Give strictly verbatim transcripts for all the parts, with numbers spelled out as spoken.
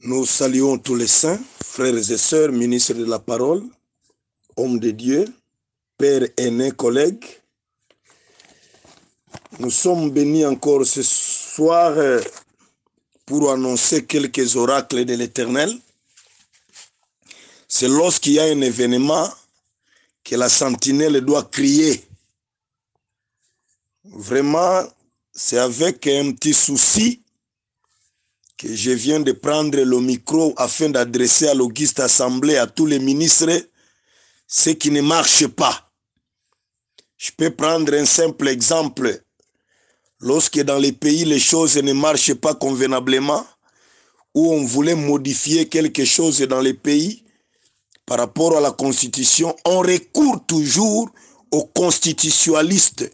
Nous saluons tous les saints, frères et sœurs, ministres de la parole, hommes de Dieu, pères, aînés, collègues. Nous sommes bénis encore ce soir pour annoncer quelques oracles de l'Éternel. C'est lorsqu'il y a un événement que la sentinelle doit crier. Vraiment, c'est avec un petit souci que je viens de prendre le micro afin d'adresser à l'auguste assemblée, à tous les ministres, ce qui ne marche pas. Je peux prendre un simple exemple. Lorsque dans les pays, les choses ne marchent pas convenablement, ou on voulait modifier quelque chose dans les pays par rapport à la Constitution, on recourt toujours aux constitutionnalistes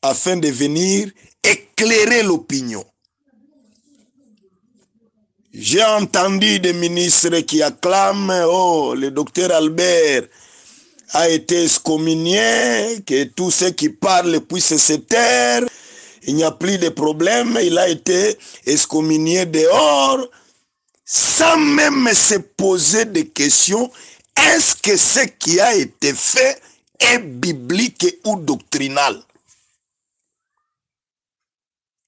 afin de venir éclairer l'opinion. J'ai entendu des ministres qui acclament « Oh, le docteur Albert a été excommunié, que tous ceux qui parlent puissent se taire, il n'y a plus de problème, il a été excommunié dehors » sans même se poser des questions, est-ce que ce qui a été fait est biblique ou doctrinal?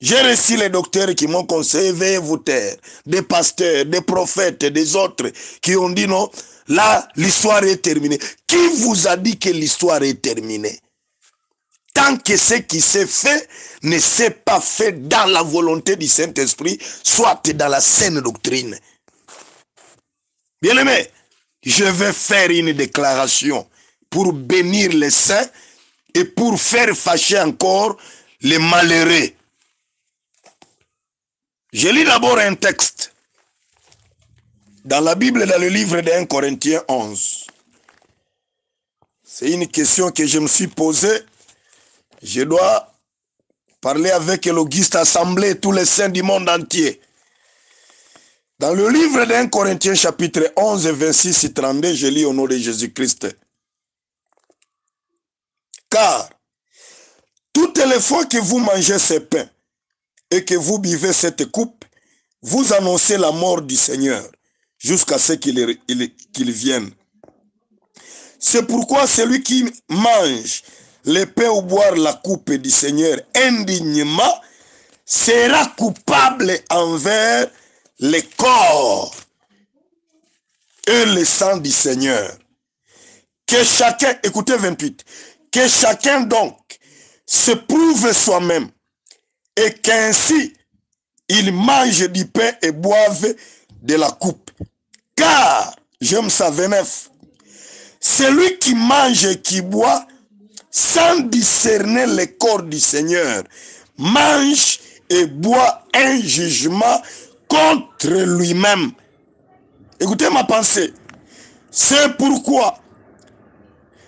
J'ai reçu les docteurs qui m'ont conseillé, veuillez vous taire, des pasteurs, des prophètes, des autres, qui ont dit non, là, l'histoire est terminée. Qui vous a dit que l'histoire est terminée? Tant que ce qui s'est fait ne s'est pas fait dans la volonté du Saint-Esprit, soit dans la saine doctrine. Bien-aimés, je vais faire une déclaration pour bénir les saints et pour faire fâcher encore les malheureux. Je lis d'abord un texte dans la Bible, dans le livre de un Corinthiens onze. C'est une question que je me suis posée. Je dois parler avec l'auguste assemblée, tous les saints du monde entier. Dans le livre de un Corinthiens chapitre onze, vingt-six et trente-deux, je lis au nom de Jésus-Christ. Car toutes les fois que vous mangez ce pain et que vous buvez cette coupe, vous annoncez la mort du Seigneur jusqu'à ce qu'il qu'il vienne. C'est pourquoi celui qui mange le pain ou boire la coupe du Seigneur indignement sera coupable envers le corps et le sang du Seigneur. Que chacun, écoutez vingt-huit, que chacun donc se prouve soi-même et qu'ainsi il mange du pain et boive de la coupe. Car, j'aime ça, vingt-neuf, celui qui mange et qui boit sans discerner le corps du Seigneur, mange et boit un jugement contre lui-même. Écoutez ma pensée. C'est pourquoi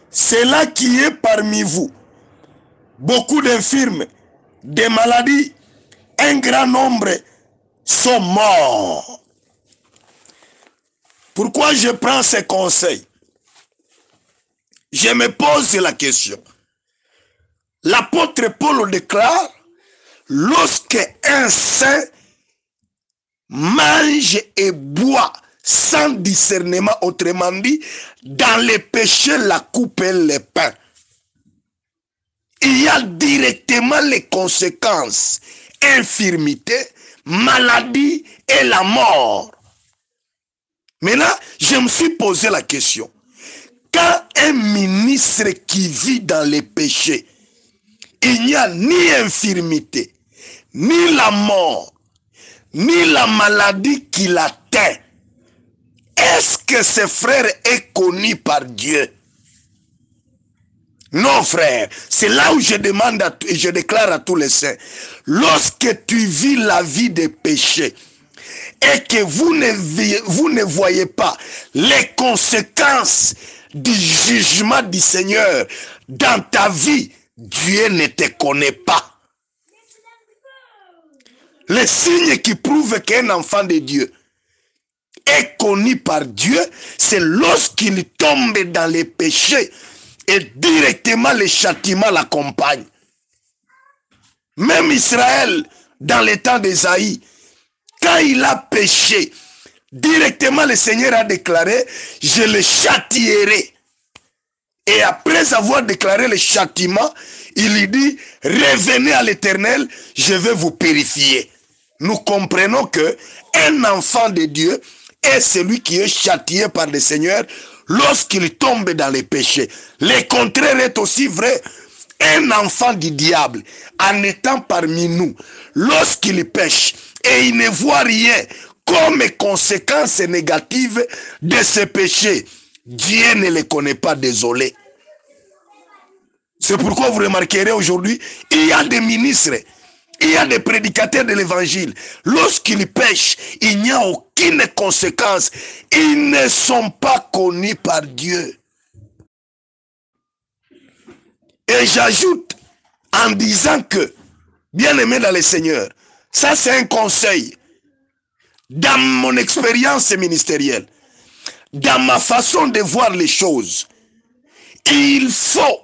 c'est là qui est parmi vous beaucoup d'infirmes, des maladies, un grand nombre sont morts. Pourquoi je prends ces conseils? Je me pose la question. L'apôtre Paul déclare, lorsque un saint mange et boit sans discernement, autrement dit, dans les péchés, la coupe et le pain, il y a directement les conséquences, infirmité, maladie et la mort. Maintenant, je me suis posé la question. Quand un ministre qui vit dans les péchés, il n'y a ni infirmité, ni la mort, ni la maladie qui l'atteint, est-ce que ce frère est connu par Dieu? Non, frère, c'est là où je demande à, et je déclare à tous les saints, lorsque tu vis la vie des péchés et que vous ne, vous ne voyez pas les conséquences du jugement du Seigneur dans ta vie, Dieu ne te connaît pas. Les signes qui prouvent qu'un enfant de Dieu est connu par Dieu, c'est lorsqu'il tombe dans les péchés et directement les châtiments l'accompagnent. Même Israël, dans les temps d'Ésaïe, quand il a péché, Directement, le Seigneur a déclaré, je le châtierai. Et après avoir déclaré le châtiment, il lui dit, revenez à l'Éternel, je vais vous purifier. Nous comprenons que un enfant de Dieu est celui qui est châtié par le Seigneur lorsqu'il tombe dans les péchés. Le contraire est aussi vrai. Un enfant du diable, en étant parmi nous, lorsqu'il pêche et il ne voit rien comme conséquence négative de ce péché, Dieu ne le connaît pas, désolé. C'est pourquoi vous remarquerez aujourd'hui, il y a des ministres, il y a des prédicateurs de l'évangile. Lorsqu'ils pêchent, il n'y a aucune conséquence. Ils ne sont pas connus par Dieu. Et j'ajoute en disant que, bien aimé dans le Seigneur, ça c'est un conseil. Dans mon expérience ministérielle, dans ma façon de voir les choses, il faut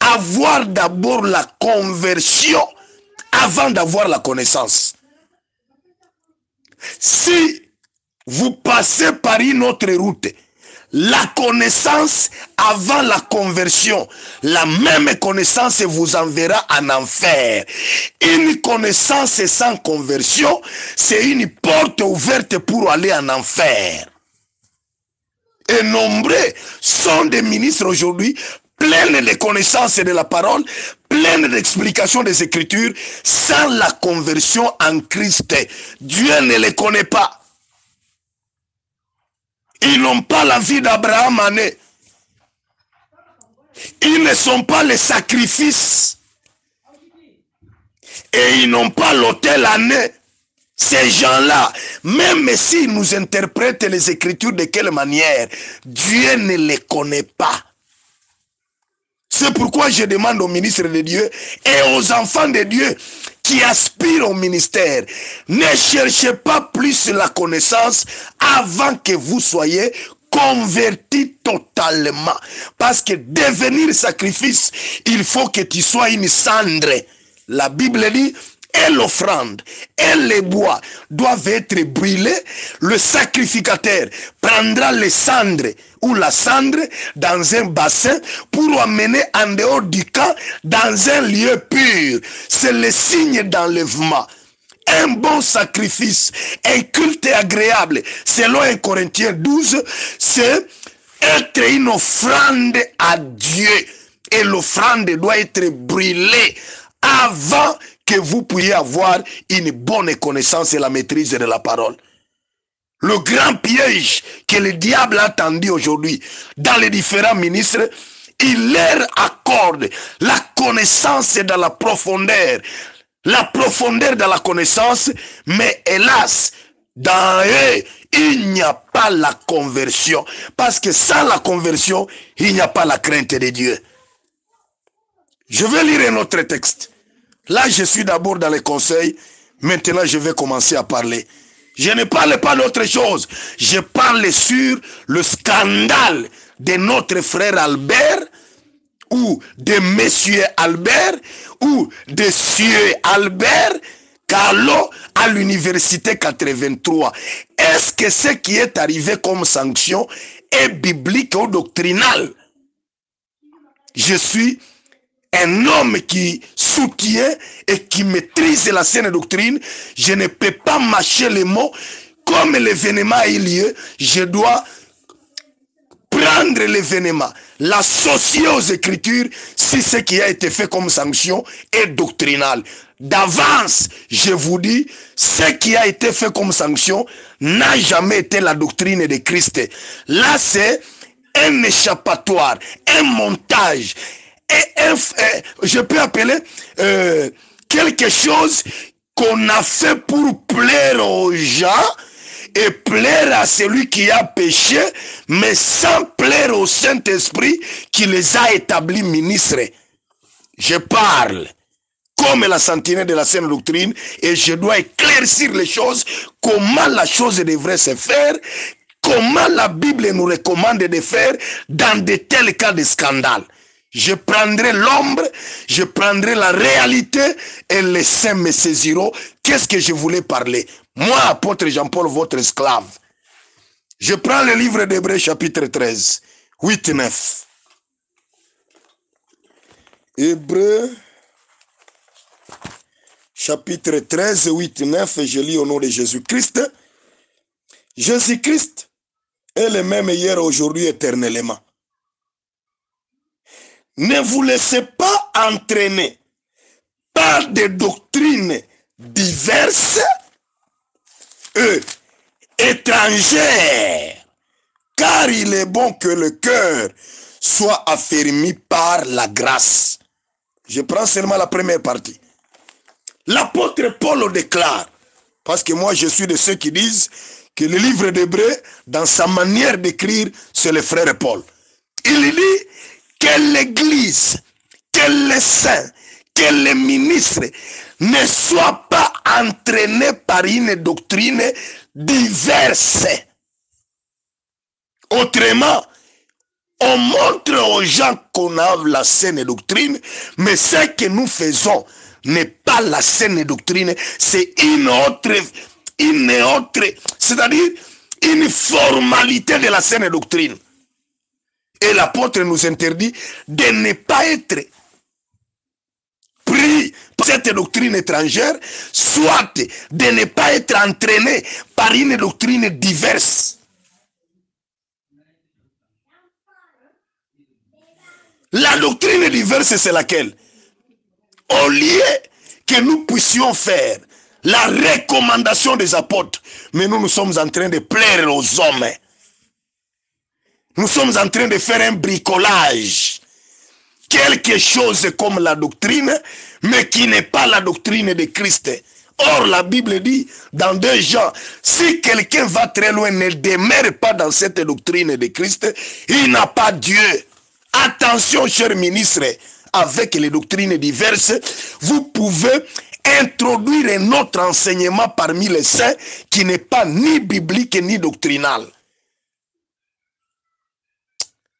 avoir d'abord la conversion avant d'avoir la connaissance. Si vous passez par une autre route, la connaissance avant la conversion, la même connaissance vous enverra en enfer. Une connaissance sans conversion, c'est une porte ouverte pour aller en enfer. Et nombreux sont des ministres aujourd'hui, pleines de connaissances de la parole, pleines d'explications des Écritures, sans la conversion en Christ. Dieu ne les connaît pas. Ils n'ont pas la vie d'Abraham en eux. Ils ne sont pas les sacrifices. Et ils n'ont pas l'autel en eux. Ces gens-là, même s'ils nous interprètent les Écritures de quelle manière, Dieu ne les connaît pas. C'est pourquoi je demande aux ministres de Dieu et aux enfants de Dieu qui aspirent au ministère, ne cherchez pas plus la connaissance avant que vous soyez convertis totalement. Parce que devenir sacrifice, il faut que tu sois une cendre. La Bible dit, et l'offrande, et les bois doivent être brûlés. Le sacrificateur prendra les cendres ou la cendre dans un bassin pour amener en dehors du camp dans un lieu pur. C'est le signe d'enlèvement. Un bon sacrifice, un culte agréable, selon un Corinthiens douze, c'est être une offrande à Dieu. Et l'offrande doit être brûlée avant que vous puissiez avoir une bonne connaissance et la maîtrise de la parole. Le grand piège que le diable a tendu aujourd'hui dans les différents ministres, il leur accorde la connaissance dans la profondeur, la profondeur de la connaissance, mais hélas, dans eux, il n'y a pas la conversion. Parce que sans la conversion, il n'y a pas la crainte de Dieu. Je vais lire un autre texte. Là, je suis d'abord dans les conseils. Maintenant, je vais commencer à parler. Je ne parle pas d'autre chose. Je parle sur le scandale de notre frère Albert, ou de Monsieur Albert, ou de Monsieur Albert Kalonji à l'université quatre-vingt-trois. Est-ce que ce qui est arrivé comme sanction est biblique ou doctrinal? Je suis un homme qui soutient et qui maîtrise la saine doctrine. Je ne peux pas mâcher les mots. Comme l'événement a eu lieu, je dois prendre l'événement, l'associer aux Écritures si ce qui a été fait comme sanction est doctrinal. D'avance, je vous dis, ce qui a été fait comme sanction n'a jamais été la doctrine de Christ. Là, c'est un échappatoire, un montage. Et un, je peux appeler euh, quelque chose qu'on a fait pour plaire aux gens et plaire à celui qui a péché, mais sans plaire au Saint-Esprit qui les a établis ministres. Je parle comme la sentinelle de la saine doctrine et je dois éclaircir les choses, comment la chose devrait se faire, comment la Bible nous recommande de faire dans de tels cas de scandale. Je prendrai l'ombre, je prendrai la réalité et les saints me saisiront. Qu'est-ce que je voulais parler? Moi, apôtre Jean-Paul, votre esclave. Je prends le livre d'Hébreu, chapitre treize, huit et neuf. Hébreu, chapitre treize, huit et neuf, et je lis au nom de Jésus-Christ. Jésus-Christ est le même hier, aujourd'hui, éternellement. Ne vous laissez pas entraîner par des doctrines diverses et étrangères, car il est bon que le cœur soit affermi par la grâce. Je prends seulement la première partie. L'apôtre Paul le déclare, parce que moi je suis de ceux qui disent que le livre d'Hébreu, dans sa manière d'écrire, c'est le frère Paul. Il dit que l'Église, que les saints, que les ministres ne soient pas entraînés par une doctrine diverse. Autrement, on montre aux gens qu'on a la saine doctrine, mais ce que nous faisons n'est pas la saine doctrine, c'est une autre, une autre, c'est-à-dire une formalité de la saine doctrine. Et l'apôtre nous interdit de ne pas être pris par cette doctrine étrangère, soit de ne pas être entraîné par une doctrine diverse. La doctrine diverse, c'est laquelle? Au lieu que nous puissions faire la recommandation des apôtres, mais nous, nous sommes en train de plaire aux hommes. Nous sommes en train de faire un bricolage. Quelque chose comme la doctrine, mais qui n'est pas la doctrine de Christ. Or, la Bible dit, dans deux Jean, si quelqu'un va très loin, ne demeure pas dans cette doctrine de Christ, il n'a pas Dieu. Attention, chers ministres, avec les doctrines diverses, vous pouvez introduire un autre enseignement parmi les saints qui n'est pas ni biblique ni doctrinal.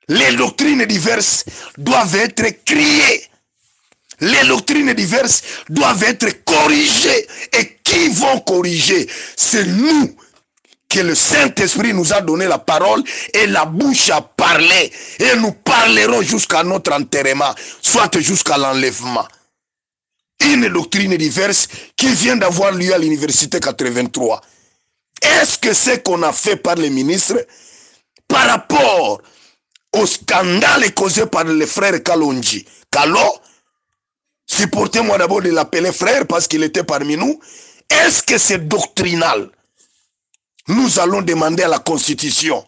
Les doctrines diverses doivent être criées. Les doctrines diverses doivent être corrigées. Et qui vont corriger? C'est nous que le Saint-Esprit nous a donné la parole et la bouche a parlé. Et nous parlerons jusqu'à notre enterrement, soit jusqu'à l'enlèvement. Une doctrine diverse qui vient d'avoir lieu à l'Université quatre-vingt-trois. Est-ce que c'est qu'on a fait par les ministres par rapport au scandale causé par le frère Kalonji? Kalo, supportez-moi d'abord de l'appeler frère parce qu'il était parmi nous. Est-ce que c'est doctrinal? Nous allons demander à la Constitution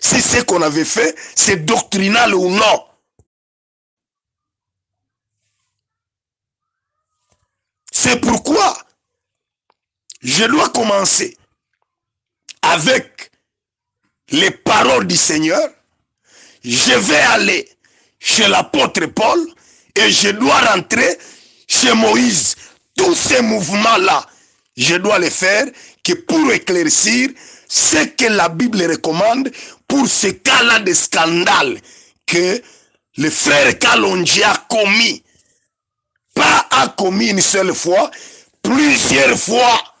si ce qu'on avait fait, c'est doctrinal ou non. C'est pourquoi je dois commencer avec les paroles du Seigneur. Je vais aller chez l'apôtre Paul et je dois rentrer chez Moïse. Tous ces mouvements-là, je dois les faire que pour éclaircir ce que la Bible recommande pour ce cas-là de scandale que le frère Kalonji a commis. Pas a commis une seule fois, plusieurs fois.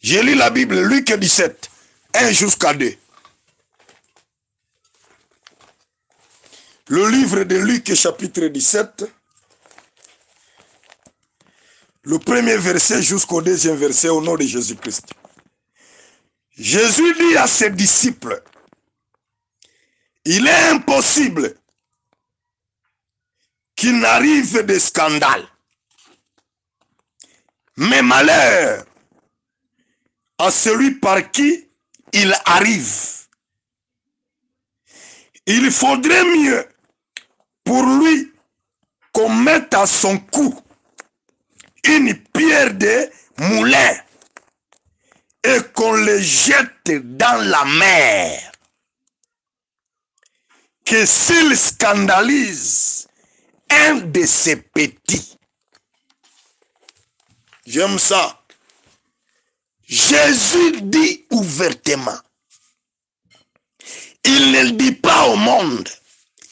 Je lis la Bible, Luc dix-sept, un jusqu'à deux. Le livre de Luc, chapitre dix-sept, le premier verset jusqu'au deuxième verset, au nom de Jésus-Christ. Jésus dit à ses disciples, « Il est impossible qu'il n'arrive des scandales, mais malheur à celui par qui il arrive. Il faudrait mieux pour lui qu'on mette à son cou une pierre de moulin et qu'on le jette dans la mer, que s'il scandalise un de ses petits. » J'aime ça. Jésus dit ouvertement. Il ne le dit pas au monde.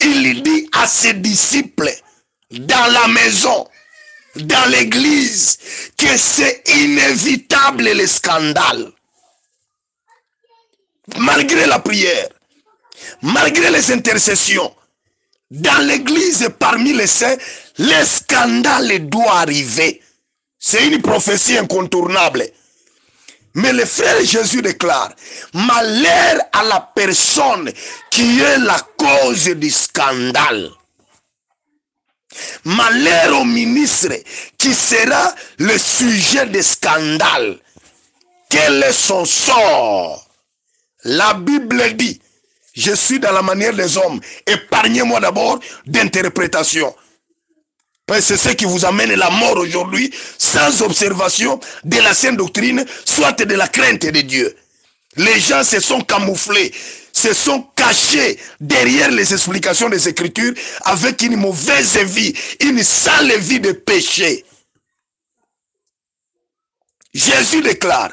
il dit à ses disciples, dans la maison, dans l'église, que c'est inévitable le scandale. Malgré la prière, malgré les intercessions, dans l'église et parmi les saints, les scandales doivent arriver. C'est une prophétie incontournable. Mais le frère Jésus déclare, malheur à la personne qui est la cause du scandale. Malheur au ministre qui sera le sujet des scandales. Quel est son sort? La Bible dit, je suis dans la manière des hommes. Épargnez-moi d'abord d'interprétation. Parce que c'est ce qui vous amène la mort aujourd'hui, sans observation de la sainte doctrine, soit de la crainte de Dieu. Les gens se sont camouflés, se sont cachés derrière les explications des Écritures avec une mauvaise vie, une sale vie de péché. Jésus déclare,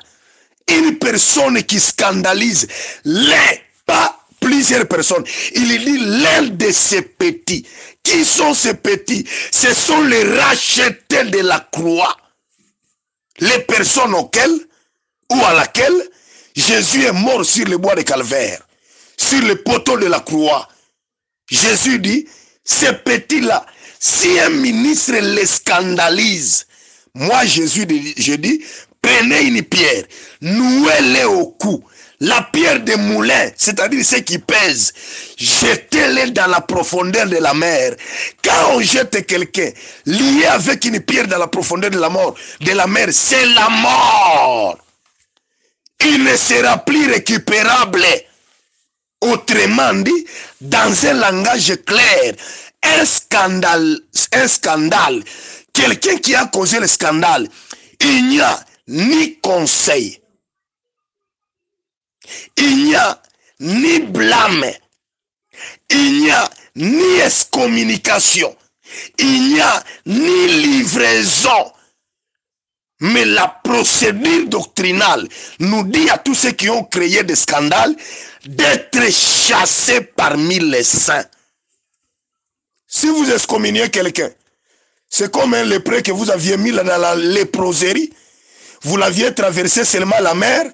une personne qui scandalise les pas plusieurs personnes. Il dit l'un de ces petits. Qui sont ces petits? Ce sont les rachetés de la croix. Les personnes auxquelles ou à laquelle Jésus est mort sur le bois de Calvaire, sur le poteau de la croix. Jésus dit, ces petits-là, si un ministre les scandalise, moi Jésus, je dis, prenez une pierre, nouez-les au cou. La pierre des moulins, c'est-à-dire ceux qui pèsent, jetez-les dans la profondeur de la mer. Quand on jette quelqu'un lié avec une pierre dans la profondeur de la mort, de la mer, c'est la mort. Il ne sera plus récupérable. Autrement dit, dans un langage clair, un scandale, un scandale, quelqu'un qui a causé le scandale, il n'y a ni conseil. Il n'y a ni blâme, il n'y a ni excommunication, il n'y a ni livraison. Mais la procédure doctrinale nous dit à tous ceux qui ont créé des scandales d'être chassés parmi les saints. Si vous excommuniez quelqu'un, c'est comme un lépreux que vous aviez mis dans la léproserie, vous l'aviez traversé seulement la mer.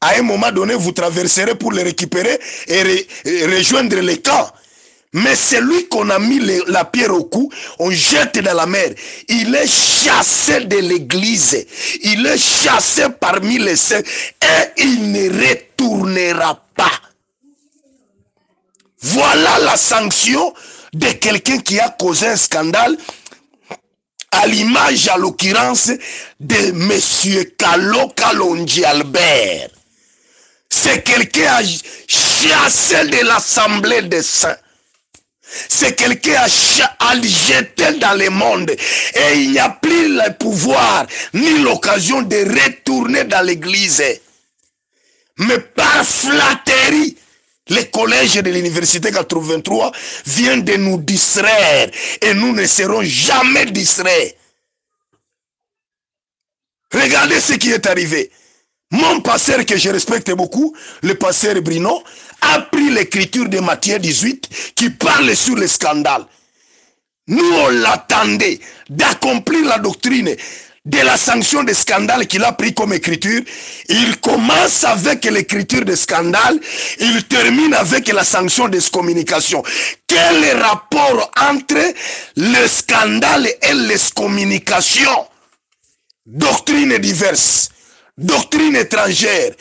À un moment donné, vous traverserez pour les récupérer et, re, et rejoindre les camps. Mais celui qu'on a mis le, la pierre au cou, on jette dans la mer. Il est chassé de l'église. Il est chassé parmi les saints. Et il ne retournera pas. Voilà la sanction de quelqu'un qui a causé un scandale. À l'image, à l'occurrence, de Monsieur Kalonji Albert. C'est quelqu'un qui a chassé de l'assemblée des saints. C'est quelqu'un qui a jeté dans le monde. Et il n'y a plus le pouvoir ni l'occasion de retourner dans l'église. Mais par flatterie, le collège de l'université quatre-vingt-trois vient de nous distraire. Et nous ne serons jamais distraits. Regardez ce qui est arrivé. Mon pasteur que je respecte beaucoup, le pasteur Bruno, a pris l'écriture de Matthieu dix-huit qui parle sur les scandales. Nous, on l'attendait d'accomplir la doctrine de la sanction des scandales qu'il a pris comme écriture. Il commence avec l'écriture des scandales, il termine avec la sanction des excommunications. Quel est le rapport entre le scandale et l'excommunication? Doctrine diverse. Doctrine étrangère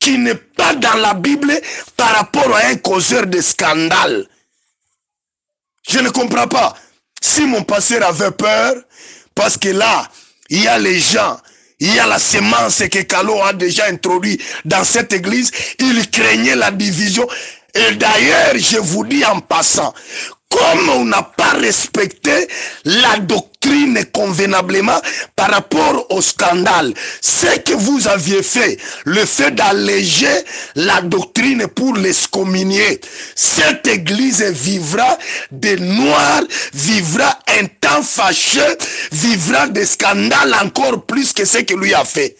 qui n'est pas dans la Bible par rapport à un causeur de scandale. Je ne comprends pas. Si mon pasteur avait peur, parce que là, il y a les gens, il y a la semence que Kalon a déjà introduite dans cette église, il craignait la division. Et d'ailleurs, je vous dis en passant, comme on n'a pas respecté la doctrine convenablement par rapport au scandale, ce que vous aviez fait, le fait d'alléger la doctrine pour l'excommunier, cette église vivra des noirs, vivra un temps fâcheux, vivra des scandales encore plus que ce que lui a fait.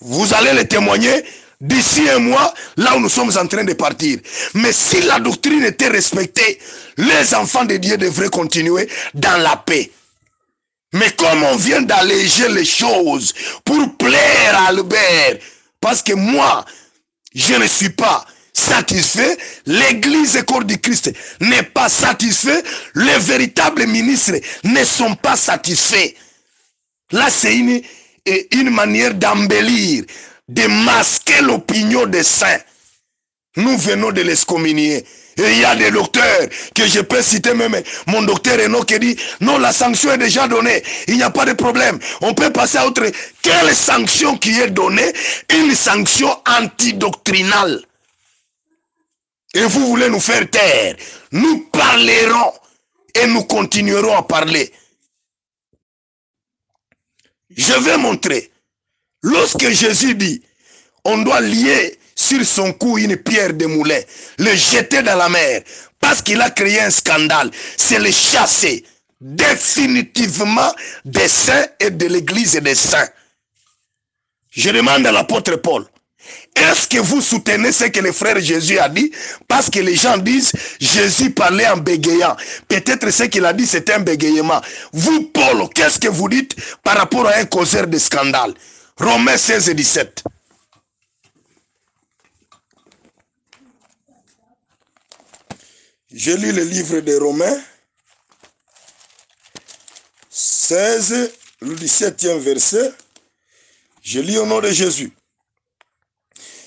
Vous allez le témoigner. D'ici un mois, là où nous sommes en train de partir. Mais si la doctrine était respectée, les enfants de Dieu devraient continuer dans la paix. Mais comme on vient d'alléger les choses pour plaire à Albert, parce que moi, je ne suis pas satisfait, l'église et corps du Christ n'est pas satisfait, les véritables ministres ne sont pas satisfaits. Là, c'est une, une manière d'embellir, de masquer l'opinion des saints. Nous venons de l'excommunier. Et il y a des docteurs que je peux citer même. Mon docteur Renaud qui dit, non, la sanction est déjà donnée. Il n'y a pas de problème. On peut passer à autre. Quelle sanction qui est donnée? Une sanction antidoctrinale. Et vous voulez nous faire taire. Nous parlerons et nous continuerons à parler. Je vais montrer. Lorsque Jésus dit, on doit lier sur son cou une pierre de moulin, le jeter dans la mer, parce qu'il a créé un scandale, c'est le chasser définitivement des saints et de l'église et des saints. Je demande à l'apôtre Paul, est-ce que vous soutenez ce que le frère Jésus a dit? Parce que les gens disent, Jésus parlait en bégayant. Peut-être ce qu'il a dit, c'était un bégayement. Vous, Paul, qu'est-ce que vous dites par rapport à un causeur de scandale? Romains seize et dix-sept. Je lis le livre de Romains, seize, le dix-septième verset. Je lis au nom de Jésus.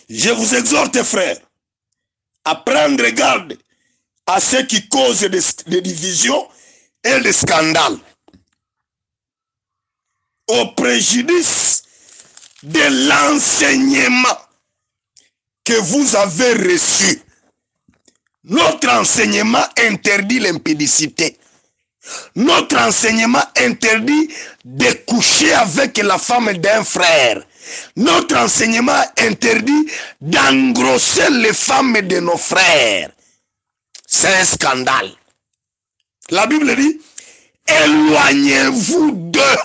Je vous exhorte, frères, à prendre garde à ceux qui causent des, des divisions et des scandales, au préjudice de l'enseignement que vous avez reçu. Notre enseignement interdit l'impudicité. Notre enseignement interdit de coucher avec la femme d'un frère. Notre enseignement interdit d'engrosser les femmes de nos frères. C'est un scandale. La Bible dit, éloignez-vous d'eux.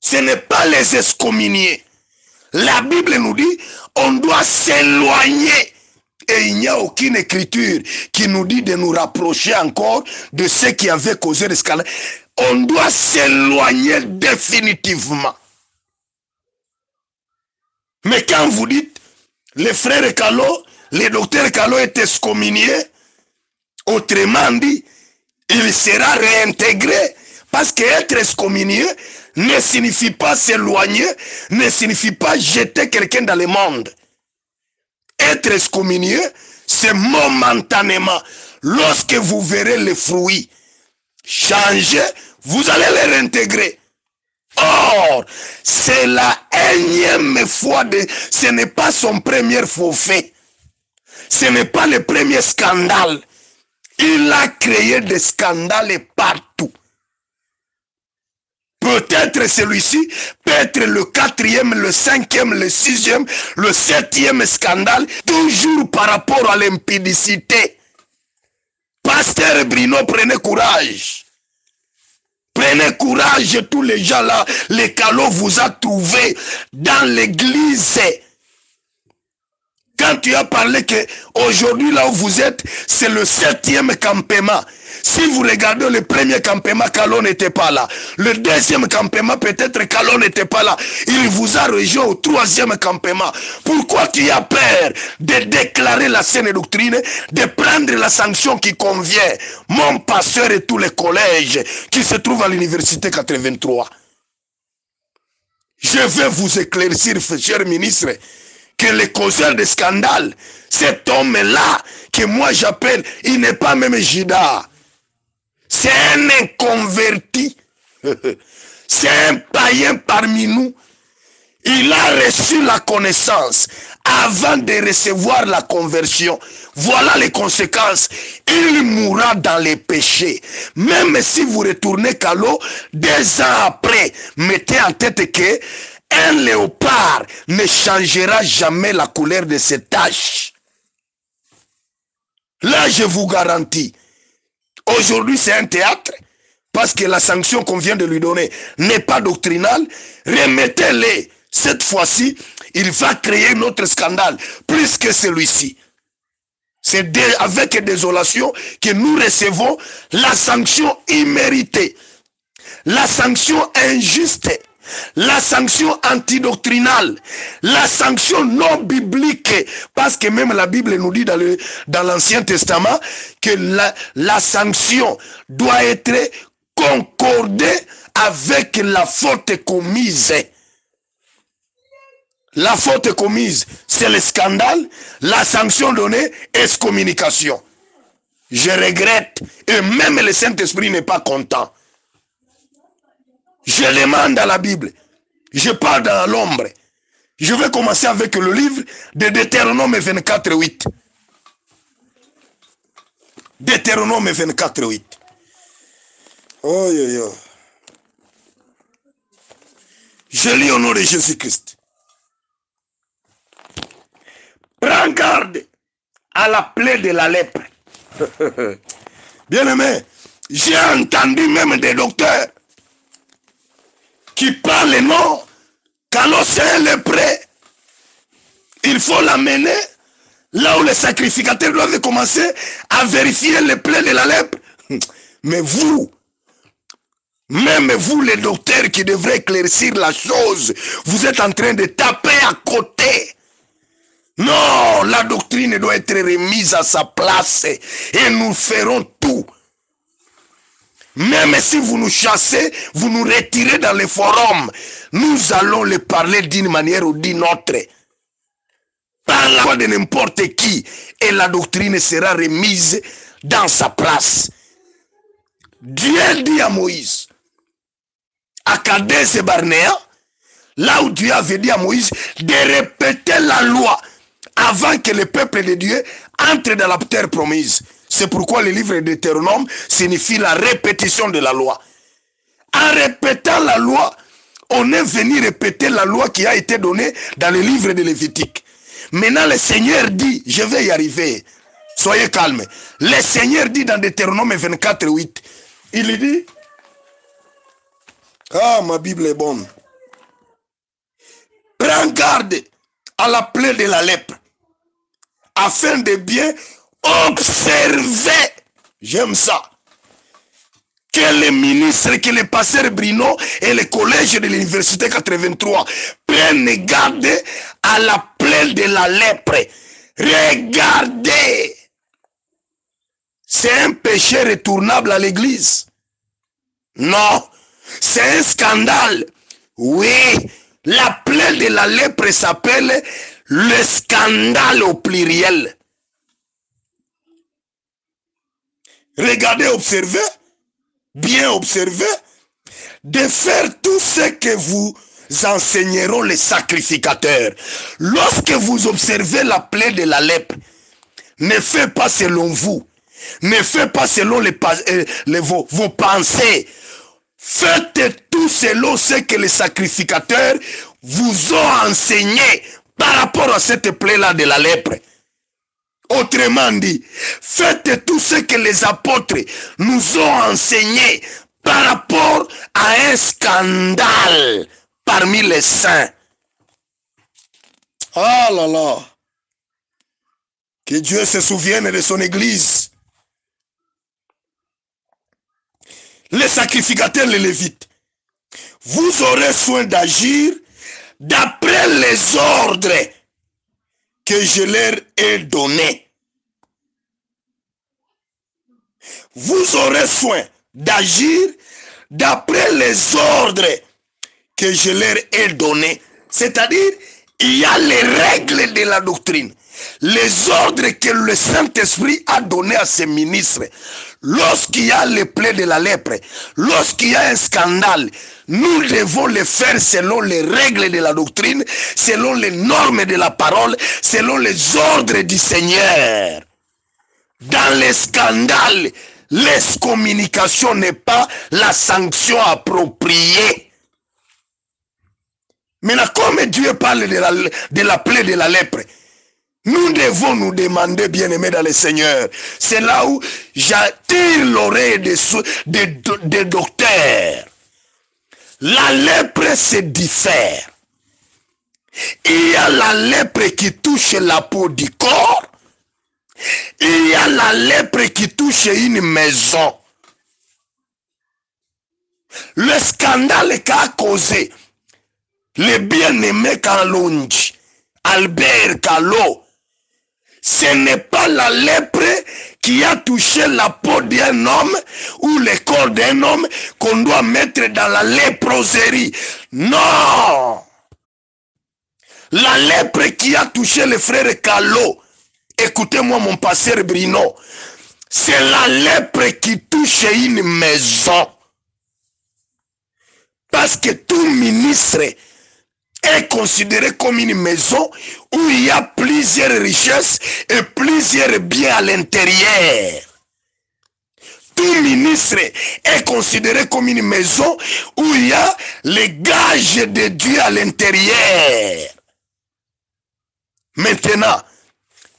Ce n'est pas les excommunier. La Bible nous dit, on doit s'éloigner. Et il n'y a aucune écriture qui nous dit de nous rapprocher encore de ce qui avait causé le scandale. On doit s'éloigner définitivement. Mais quand vous dites, les frères Kalon, le docteur Kalon est excommunié, autrement dit, il sera réintégré. Parce qu'être excommunié ne signifie pas s'éloigner, ne signifie pas jeter quelqu'un dans le monde. Être excommunié, c'est momentanément. Lorsque vous verrez les fruits changer, vous allez les réintégrer. Or, c'est la énième fois, de, ce n'est pas son premier faux fait. Ce n'est pas le premier scandale. Il a créé des scandales partout. Peut-être celui-ci, peut-être le quatrième, le cinquième, le sixième, le septième scandale, toujours par rapport à l'impudicité. Pasteur Bruno, prenez courage. Prenez courage, tous les gens là, les Kalon vous a trouvé dans l'église. Quand tu as parlé que aujourd'hui là où vous êtes, c'est le septième campement. Si vous regardez le premier campement, Kalon n'était pas là. Le deuxième campement, peut-être Kalon n'était pas là. Il vous a rejoint au troisième campement. Pourquoi tu as peur de déclarer la saine doctrine, de prendre la sanction qui convient? Mon pasteur et tous les collèges qui se trouvent à l'université quatre-vingt-trois. Je vais vous éclaircir, chers ministres, que le causeur de scandale, cet homme-là, que moi j'appelle, il n'est pas même Judas. C'est un inconverti. C'est un païen parmi nous. Il a reçu la connaissance avant de recevoir la conversion. Voilà les conséquences. Il mourra dans les péchés. Même si vous retournez Kalon, deux ans après, mettez en tête que un léopard ne changera jamais la couleur de ses taches. Là, je vous garantis, aujourd'hui c'est un théâtre, parce que la sanction qu'on vient de lui donner n'est pas doctrinale. Remettez-les. Cette fois-ci, il va créer un autre scandale, plus que celui-ci. C'est avec désolation que nous recevons la sanction imméritée, la sanction injuste, la sanction antidoctrinale, la sanction non biblique. Parce que même la Bible nous dit dans le, dans l'Ancien Testament que la, la sanction doit être concordée avec la faute commise. La faute commise, c'est le scandale. La sanction donnée, excommunication. Je regrette. Et même le Saint-Esprit n'est pas content. Je demande dans la Bible. Je parle dans l'ombre. Je vais commencer avec le livre de Deutéronome vingt-quatre huit. Deutéronome vingt-quatre huit. Oh, yo, yo. Je lis au nom de Jésus-Christ. Prends garde à la plaie de la lèpre. Bien-aimé, j'ai entendu même des docteurs qui parlent non, quand l'océan est prêt, il faut l'amener là où les sacrificateurs doivent commencer à vérifier les plaies de la lèpre. Mais vous, même vous les docteurs qui devrez éclaircir la chose, vous êtes en train de taper à côté. Non, la doctrine doit être remise à sa place et nous ferons tout. Même si vous nous chassez, vous nous retirez dans les forums, nous allons les parler d'une manière ou d'une autre. Par la voix de n'importe qui, et la doctrine sera remise dans sa place. Dieu dit à Moïse, à Kadès et Barnéa, là où Dieu avait dit à Moïse de répéter la loi, avant que le peuple de Dieu entre dans la terre promise. C'est pourquoi le livre de Deutéronome signifie la répétition de la loi. En répétant la loi, on est venu répéter la loi qui a été donnée dans le livre de Lévitique. Maintenant, le Seigneur dit, je vais y arriver, soyez calmes. Le Seigneur dit dans Deutéronome vingt-quatre huit, il dit, ah, ma Bible est bonne. Prends garde à la plaie de la lèpre, afin de bien observer, j'aime ça, que les ministres, que les pasteurs Bruno et les collèges de l'université quatre-vingt-trois prennent garde à la plaie de la lèpre. Regardez, c'est un péché retournable à l'église. Non, c'est un scandale. Oui, la plaie de la lèpre s'appelle le scandale au pluriel. Regardez, observez, bien observez, de faire tout ce que vous enseigneront les sacrificateurs. Lorsque vous observez la plaie de la lèpre, ne faites pas selon vous, ne faites pas selon les, les, vos, vos pensées. Faites tout selon ce que les sacrificateurs vous ont enseigné par rapport à cette plaie-là de la lèpre. Autrement dit, faites tout ce que les apôtres nous ont enseigné par rapport à un scandale parmi les saints. Oh là là! Que Dieu se souvienne de son Église. Les sacrificateurs, les Lévites, vous aurez soin d'agir d'après les ordres que je leur ai donnés. Vous aurez soin d'agir d'après les ordres que je leur ai donnés. C'est-à-dire, il y a les règles de la doctrine, les ordres que le Saint-Esprit a donnés à ses ministres. Lorsqu'il y a les plaies de la lèpre, lorsqu'il y a un scandale, nous devons le faire selon les règles de la doctrine, selon les normes de la parole, selon les ordres du Seigneur. Dans les scandales, l'excommunication n'est pas la sanction appropriée. Mais là, comme Dieu parle de la, de la plaie de la lèpre, nous devons nous demander, bien-aimés dans le Seigneur. C'est là où j'attire l'oreille des, des, des docteurs. La lèpre se diffère. Il y a la lèpre qui touche la peau du corps Il y a la lèpre qui touche une maison. Le scandale qu'a causé le bien-aimé Kalonji, Albert Kalonji, ce n'est pas la lèpre qui a touché la peau d'un homme ou le corps d'un homme qu'on doit mettre dans la léproserie. Non! La lèpre qui a touché le frère Kalonji, écoutez-moi mon pasteur Bruno, c'est la lèpre qui touche une maison. Parce que tout ministre est considéré comme une maison où il y a plusieurs richesses et plusieurs biens à l'intérieur. Tout ministre est considéré comme une maison où il y a les gages de Dieu à l'intérieur. Maintenant,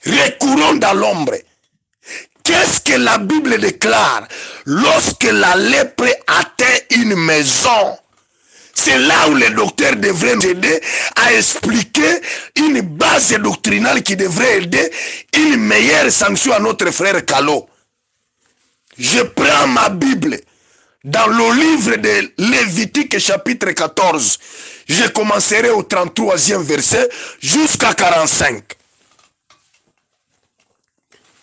recourons dans l'ombre. Qu'est-ce que la Bible déclare lorsque la lèpre atteint une maison? C'est là où les docteurs devraient nous aider à expliquer une base doctrinale qui devrait aider une meilleure sanction à notre frère Kalonji. Je prends ma Bible dans le livre de Lévitique chapitre quatorze. Je commencerai au trente-troisième verset jusqu'à quarante-cinq.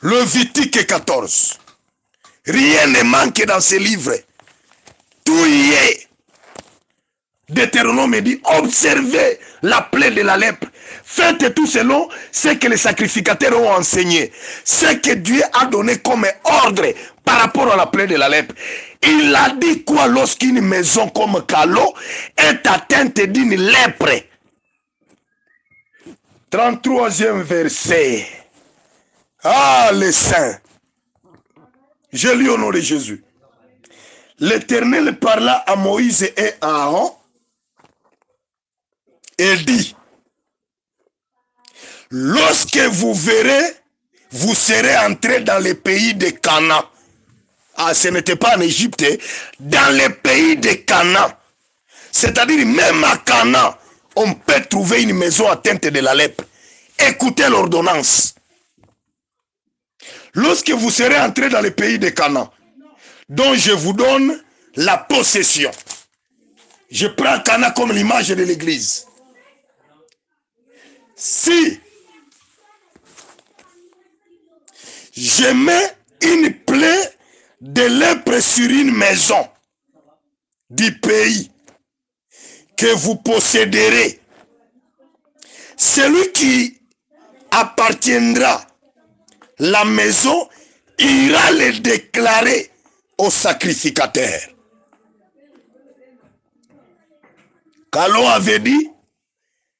Lévitique quatorze. Rien ne manque dans ce livre. Tout y est. Deutéronome dit, observez la plaie de la lèpre. Faites tout selon ce que les sacrificateurs ont enseigné. Ce que Dieu a donné comme ordre par rapport à la plaie de la lèpre. Il a dit quoi lorsqu'une maison comme Kalonji est atteinte d'une lèpre? trente-troisième verset. Ah, les saints. Je lis au nom de Jésus. L'Éternel parla à Moïse et à Aaron. Et dit, lorsque vous verrez, vous serez entrés dans le pays de Canaan. Ah, ce n'était pas en Égypte, dans le pays de Canaan. C'est-à-dire, même à Canaan, on peut trouver une maison atteinte de la lèpre. Écoutez l'ordonnance. Lorsque vous serez entrés dans le pays de Canaan, dont je vous donne la possession. Je prends Canaan comme l'image de l'église. Si je mets une plaie de lèpre sur une maison du pays que vous posséderez, celui qui appartiendra la maison ira le déclarer au sacrificateur. Kalonji avait dit,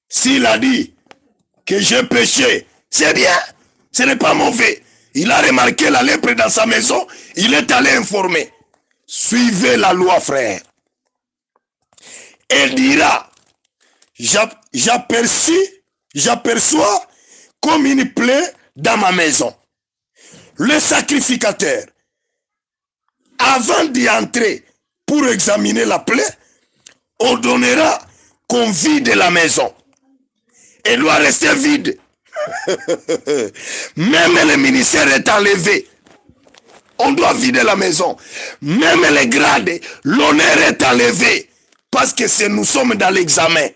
s'il a dit que j'ai péché, c'est bien, ce n'est pas mauvais. Il a remarqué la lèpre dans sa maison, il est allé informer. Suivez la loi, frère. Et dira, j'aperçus, j'aperçois comme une plaie dans ma maison. Le sacrificateur, avant d'y entrer pour examiner la plaie, ordonnera qu'on vide la maison. Elle doit rester vide. Même le ministère est enlevé. On doit vider la maison. Même les grades, l'honneur est enlevé. Parce que nous sommes dans l'examen.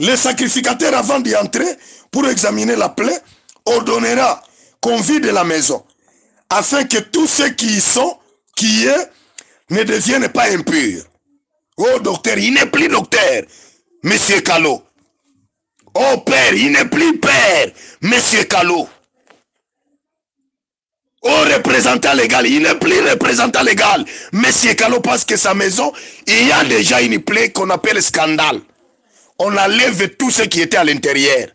Le sacrificateur, avant d'y entrer pour examiner la plaie, ordonnera qu'on vide la maison, afin que tous ceux qui y sont, qui y est, ne deviennent pas impurs. Oh docteur, il n'est plus docteur, monsieur Kalonji. Oh père, il n'est plus père, monsieur Kalonji. Oh représentant légal, il n'est plus représentant légal, monsieur Kalonji, parce que sa maison, il y a déjà une plaie qu'on appelle scandale. On enlève tout ce qui était à l'intérieur.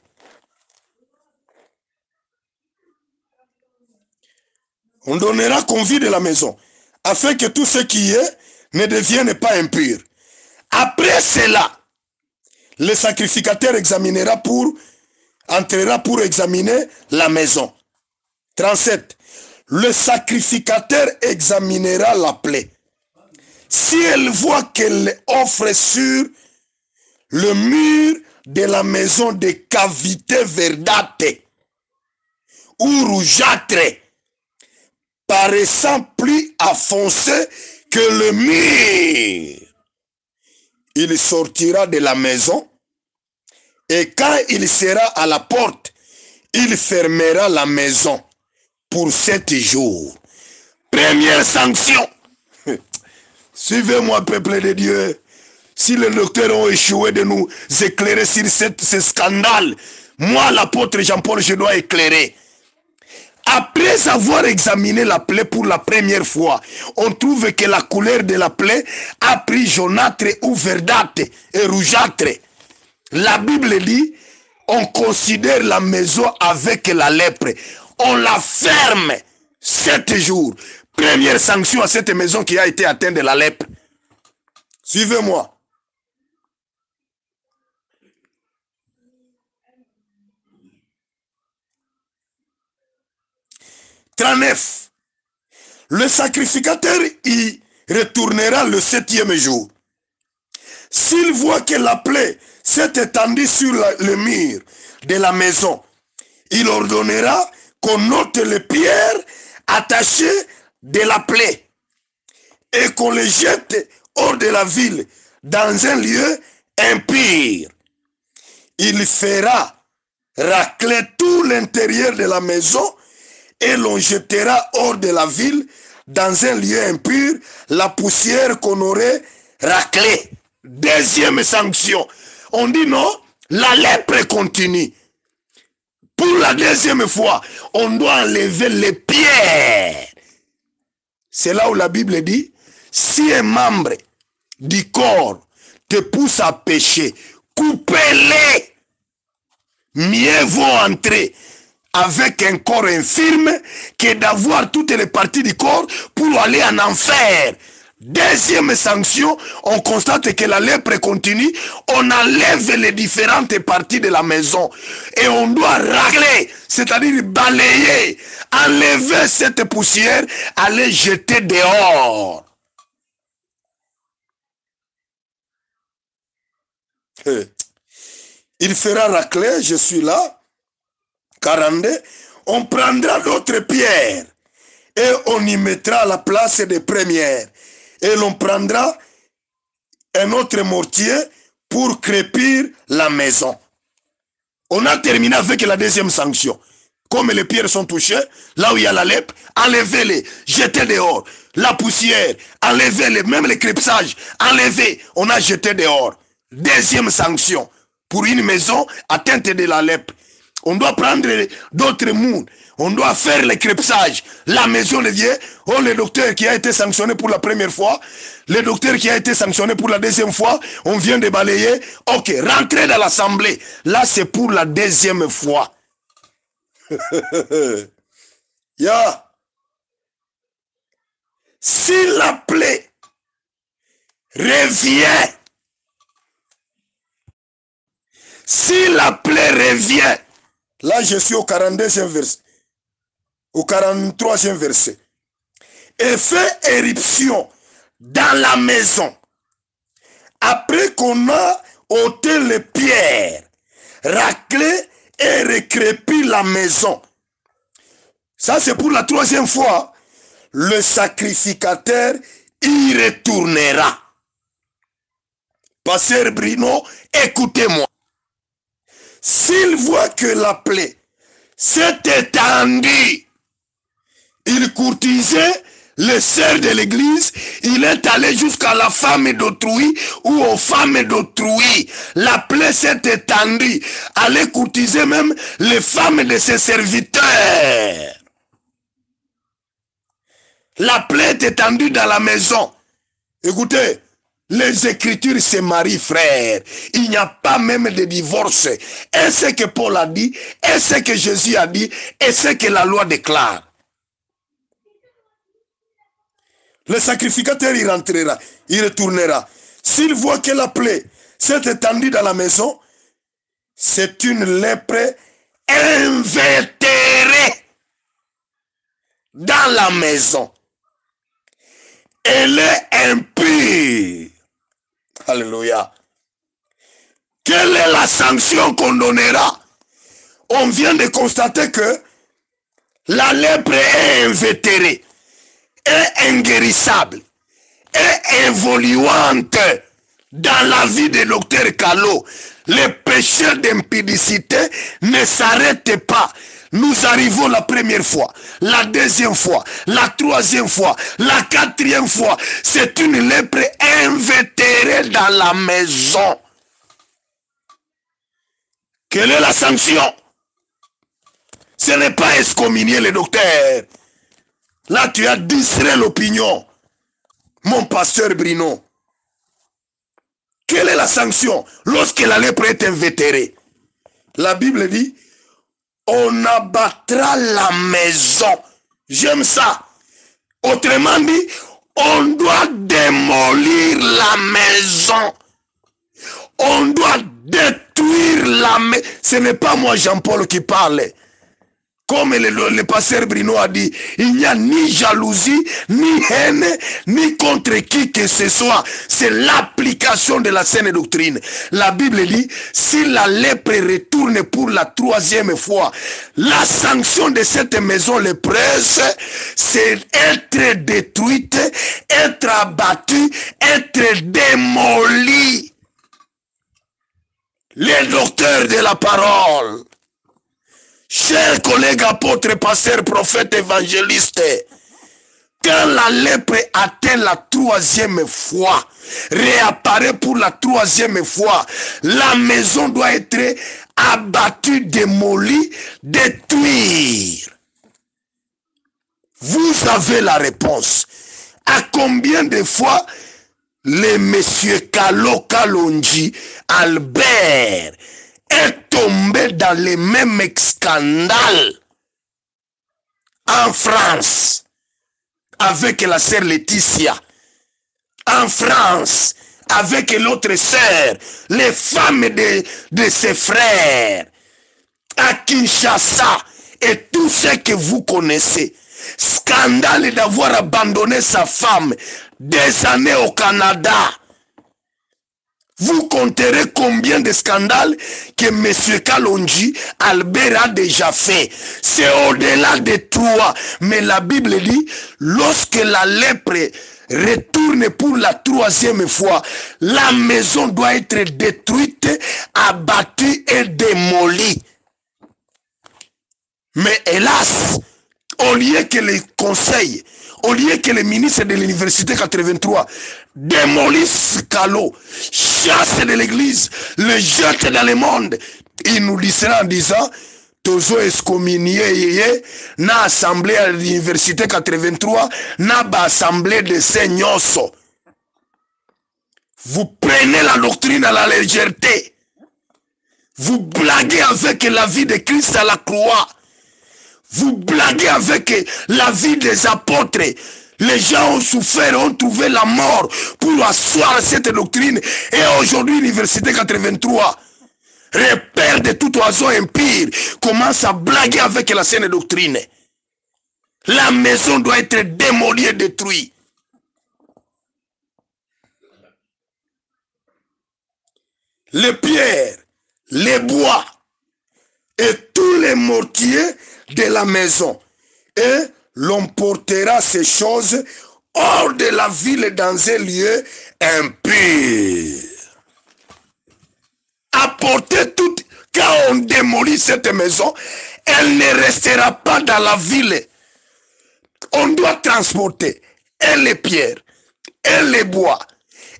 On donnera qu'on vide la maison, afin que tout ce qui est ne devienne pas impur. Après cela, le sacrificateur examinera pour, entrera pour examiner la maison. trente-sept. Le sacrificateur examinera la plaie. Si elle voit qu'elle offre sur le mur de la maison de cavité verdâtre ou rougeâtre, paraissant plus enfoncé que le mur. Il sortira de la maison, et quand il sera à la porte, il fermera la maison pour sept jours. Première sanction. Suivez-moi, peuple de Dieu. Si les docteurs ont échoué de nous éclairer sur cette, ce scandale, moi, l'apôtre Jean-Paul, je dois éclairer. Après avoir examiné la plaie pour la première fois, on trouve que la couleur de la plaie a pris jaunâtre ou verdâtre et rougeâtre. La Bible dit, on considère la maison avec la lèpre. On la ferme sept jours. Première sanction à cette maison qui a été atteinte de la lèpre. Suivez-moi. trente-neuf. Le sacrificateur y retournera le septième jour. S'il voit que la plaie s'est étendue sur la, le mur de la maison, il ordonnera qu'on ôte les pierres attachées de la plaie et qu'on les jette hors de la ville dans un lieu impur. Il fera racler tout l'intérieur de la maison et l'on jettera hors de la ville dans un lieu impur la poussière qu'on aurait raclée. Deuxième sanction. On dit non, la lèpre continue. Pour la deuxième fois, on doit enlever les pierres. C'est là où la Bible dit, si un membre du corps te pousse à pécher, coupez-les. Mieux vaut entrer avec un corps infirme que d'avoir toutes les parties du corps pour aller en enfer. Deuxième sanction, on constate que la lèpre continue, on enlève les différentes parties de la maison et on doit racler, c'est-à-dire balayer, enlever cette poussière, aller jeter dehors. Il fera racler, je suis là. quarante-deux, on prendra d'autres pierres et on y mettra la place des premières. Et l'on prendra un autre mortier pour crépir la maison. On a terminé avec la deuxième sanction. Comme les pierres sont touchées, là où il y a la lèpre, enlevez-les, jetez dehors. La poussière, enlevez-les, même les crépsages, enlevez, on a jeté dehors. Deuxième sanction pour une maison atteinte de la lèpre. On doit prendre d'autres moules. On doit faire le crépsage. La maison de Dieu. Oh, le docteur qui a été sanctionné pour la première fois. Le docteur qui a été sanctionné pour la deuxième fois. On vient de balayer. Ok, rentrez dans l'assemblée. Là, c'est pour la deuxième fois. yeah. Si la plaie revient. Si la plaie revient. Là, je suis au quarante-deuxième verset, au quarante-troisième verset. Et fait éruption dans la maison. Après qu'on a ôté les pierres, raclé et recrépi la maison. Ça, c'est pour la troisième fois. Le sacrificateur y retournera. Pasteur Bruno, écoutez-moi. S'il voit que la plaie s'est étendue, il courtisait les sœurs de l'église, il est allé jusqu'à la femme d'autrui ou aux femmes d'autrui. La plaie s'est étendue, allait courtiser même les femmes de ses serviteurs. La plaie est étendue dans la maison. Écoutez. Les Écritures se marient, frère. Il n'y a pas même de divorce. Et ce que Paul a dit, et ce que Jésus a dit, et ce que la loi déclare. Le sacrificateur, il rentrera, il retournera. S'il voit que la plaie s'est étendue dans la maison, c'est une lèpre invétérée dans la maison. Elle est impure. Alléluia. Que Quelle est la sanction qu'on donnera? On vient de constater que la lèpre est invétérée, est inguérissable, est évoluante dans la vie de docteur Kalo. Les péchés d'impudicité ne s'arrêtent pas. Nous arrivons la première fois, la deuxième fois, la troisième fois, la quatrième fois. C'est une lèpre invétérée dans la maison. Quelle est la sanction? Ce n'est pas excommunier le docteur. Là, tu as distrait l'opinion. Mon pasteur Bruno, quelle est la sanction lorsque la lèpre est invétérée? La Bible dit, on abattra la maison. J'aime ça. Autrement dit, on doit démolir la maison. On doit détruire la maison. Ce n'est pas moi, Jean-Paul, qui parle. Comme le, le, le pasteur Bruno a dit, il n'y a ni jalousie, ni haine, ni contre qui que ce soit. C'est l'application de la saine doctrine. La Bible dit, si la lèpre retourne pour la troisième fois, la sanction de cette maison lépreuse, c'est être détruite, être abattue, être démolie. Les docteurs de la parole, chers collègues apôtres, pasteurs, prophètes, évangélistes, quand la lèpre atteint la troisième fois, réapparaît pour la troisième fois, la maison doit être abattue, démolie, détruite. Vous avez la réponse. À combien de fois les messieurs Kalo Kalonji, Albert, est tombé dans les mêmes scandales en France avec la sœur Laetitia, en France avec l'autre sœur, les femmes de, de ses frères, à Kinshasa et tout ce que vous connaissez. Scandale d'avoir abandonné sa femme des années au Canada. Vous compterez combien de scandales que M. Kalonji Albert a déjà fait. C'est au-delà de trois. Mais la Bible dit, lorsque la lèpre retourne pour la troisième fois, la maison doit être détruite, abattue et démolie. Mais hélas, au lieu que les conseils, au lieu que les ministres de l'Université quatre-vingt-trois démolissent Kalo, chassent de l'église, le jettent dans le monde, il nous dit cela en disant, Tozo excommunié, na assemblée à l'Université quatre-vingt-trois, na assemblée de Seignoso. Vous prenez la doctrine à la légèreté. Vous blaguez avec la vie de Christ à la croix. Vous blaguez avec la vie des apôtres. Les gens ont souffert, ont trouvé la mort pour asseoir cette doctrine. Et aujourd'hui, l'Université quatre-vingt-trois, repère de tout oiseau impire, commence à blaguer avec la saine doctrine. La maison doit être démolie et détruite. Les pierres, les bois et tous les mortiers de la maison, et l'on portera ces choses hors de la ville dans un lieu impur. Apportez tout, quand on démolit cette maison, elle ne restera pas dans la ville. On doit transporter et les pierres, et les bois,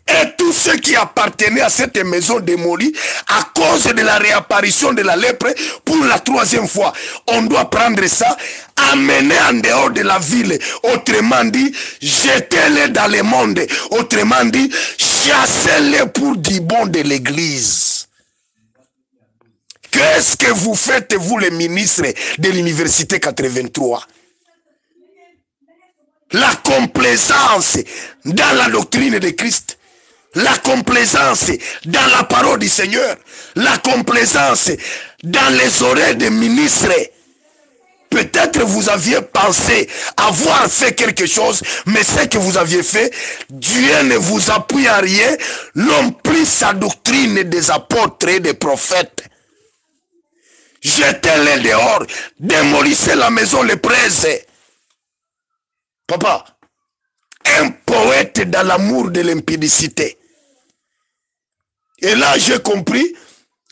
et tout ce qui appartenait à cette maison démolie à cause de la réapparition de la lèpre pour la troisième fois. On doit prendre ça, amener en dehors de la ville. Autrement dit, jetez-les dans le monde. Autrement dit, chassez-les pour du bon de l'église. Qu'est-ce que vous faites, vous les ministres de l'Université quatre-vingt-trois? La complaisance dans la doctrine de Christ. La complaisance dans la parole du Seigneur. La complaisance dans les oreilles des ministres. Peut-être vous aviez pensé avoir fait quelque chose, mais ce que vous aviez fait, Dieu ne vous appuie en rien, l'homme prit sa doctrine des apôtres et des prophètes. Jetez-les dehors, démolissez la maison lépreuse. Papa, un poète dans l'amour de l'impudicité. Et là, j'ai compris,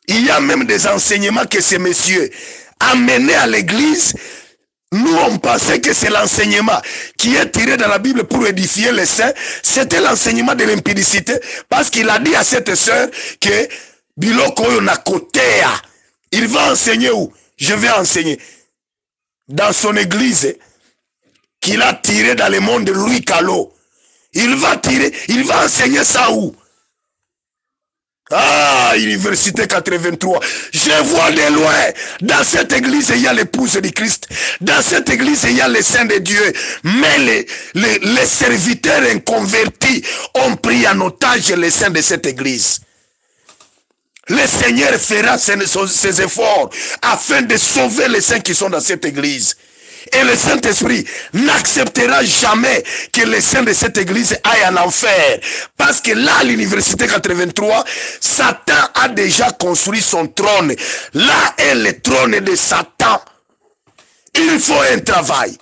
il y a même des enseignements que ces messieurs amenés à l'église, nous on pensait que c'est l'enseignement qui est tiré dans la Bible pour édifier les saints. C'était l'enseignement de l'impudicité, parce qu'il a dit à cette sœur que Biloko Nakotea, il va enseigner où? Je vais enseigner. Dans son église, qu'il a tiré dans le monde de Louis Callot. Il va tirer, il va enseigner ça où? Ah, Université quatre-vingt-trois. Je vois de loin. Dans cette église, il y a l'épouse du Christ. Dans cette église, il y a les saints de Dieu. Mais les, les, les serviteurs inconvertis ont pris en otage les saints de cette église. Le Seigneur fera ses, ses efforts afin de sauver les saints qui sont dans cette église. Et le Saint-Esprit n'acceptera jamais que les saints de cette église aillent en enfer. Parce que là, l'Université quatre-vingt-trois, Satan a déjà construit son trône. Là est le trône de Satan. Il faut un travail.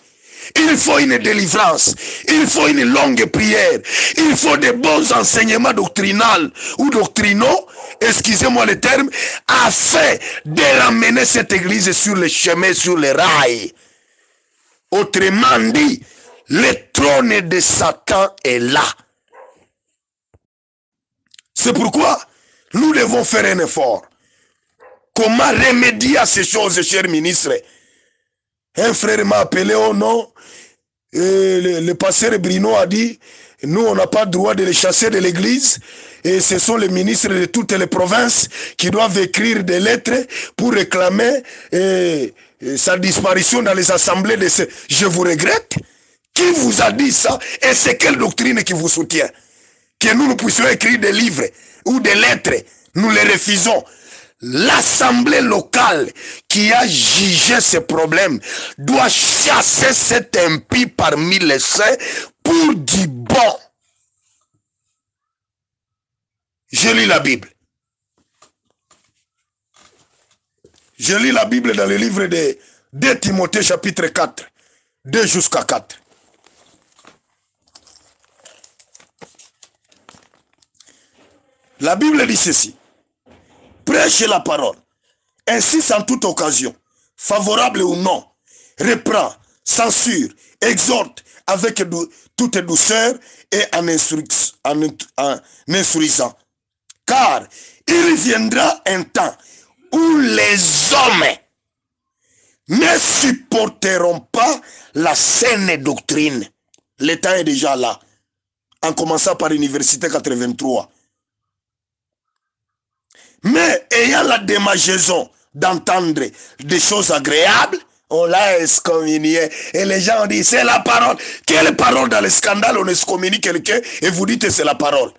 Il faut une délivrance. Il faut une longue prière. Il faut de bons enseignements doctrinaux ou doctrinaux, excusez-moi le terme, afin de ramener cette église sur le chemin, sur les rails. Autrement dit, le trône de Satan est là. C'est pourquoi nous devons faire un effort. Comment remédier à ces choses, chers ministres? Un frère m'a appelé au nom. Et le, le pasteur Bruno a dit, nous on n'a pas le droit de les chasser de l'église. Et ce sont les ministres de toutes les provinces qui doivent écrire des lettres pour réclamer et, et sa disparition dans les assemblées de ce... Je vous regrette. Qui vous a dit ça? Et c'est quelle doctrine qui vous soutient? Que nous, nous puissions écrire des livres ou des lettres, nous les refusons. L'assemblée locale qui a jugé ce problème doit chasser cet impie parmi les saints pour du bon. Je lis la Bible. Je lis la Bible dans le livre de deux Timothée chapitre quatre, deux jusqu'à quatre. La Bible dit ceci. Prêche la parole, insiste en toute occasion, favorable ou non, reprend, censure, exhorte avec dou toute douceur et en, instru en, en instruisant. Car il viendra un temps où les hommes ne supporteront pas la saine doctrine. Le temps est déjà là, en commençant par l'Université quatre-vingt-trois. Mais ayant la démangeaison d'entendre des choses agréables, on l'a excommunié. Et les gens ont dit, c'est la parole. Quelle parole? Dans le scandale, on excommunie quelqu'un et vous dites, c'est la parole.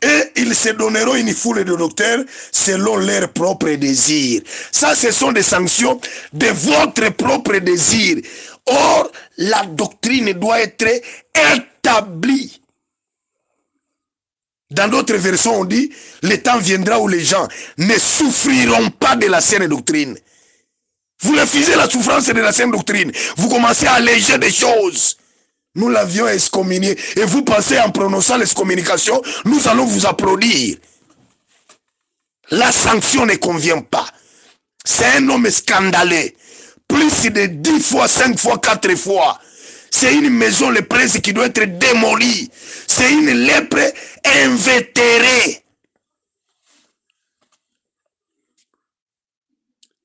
Et ils se donneront une foule de docteurs selon leurs propres désirs. Ça, ce sont des sanctions de votre propre désir. Or, la doctrine doit être établie. Dans d'autres versions, on dit, le temps viendra où les gens ne souffriront pas de la saine doctrine. Vous refusez la souffrance de la saine doctrine. Vous commencez à alléger des choses. Nous l'avions excommunié. Et vous pensez, en prononçant l'excommunication, nous allons vous applaudir. La sanction ne convient pas. C'est un homme scandaleux. Plus de dix fois, cinq fois, quatre fois. C'est une maison lépreuse qui doit être démolie. C'est une lèpre invétérée.